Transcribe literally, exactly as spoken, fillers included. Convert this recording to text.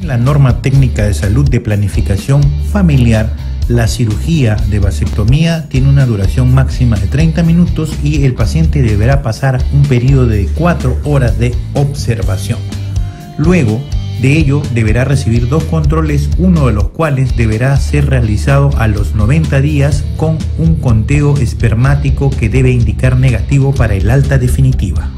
La norma técnica de salud de planificación familiar, la cirugía de vasectomía tiene una duración máxima de treinta minutos y el paciente deberá pasar un periodo de cuatro horas de observación. Luego de ello deberá recibir dos controles, uno de los cuales deberá ser realizado a los noventa días con un conteo espermático que debe indicar negativo para el alta definitiva.